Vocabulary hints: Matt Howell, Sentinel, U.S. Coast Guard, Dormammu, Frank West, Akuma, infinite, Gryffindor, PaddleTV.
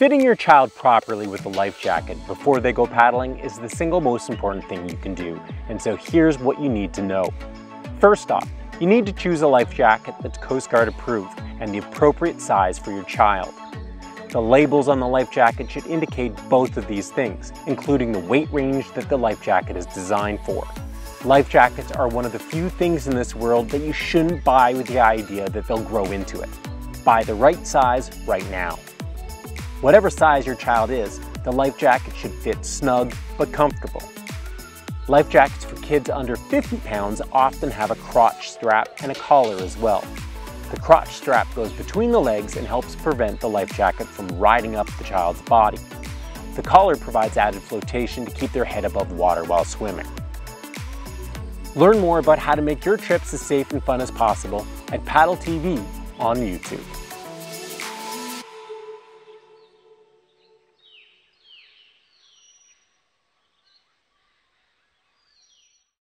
Fitting your child properly with a life jacket before they go paddling is the single most important thing you can do, and so here's what you need to know. First off, you need to choose a life jacket that's Coast Guard approved and the appropriate size for your child. The labels on the life jacket should indicate both of these things, including the weight range that the life jacket is designed for. Life jackets are one of the few things in this world that you shouldn't buy with the idea that they'll grow into it. Buy the right size right now. Whatever size your child is, the life jacket should fit snug but comfortable. Life jackets for kids under 50 pounds often have a crotch strap and a collar as well. The crotch strap goes between the legs and helps prevent the life jacket from riding up the child's body. The collar provides added flotation to keep their head above water while swimming. Learn more about how to make your trips as safe and fun as possible at PaddleTV on YouTube.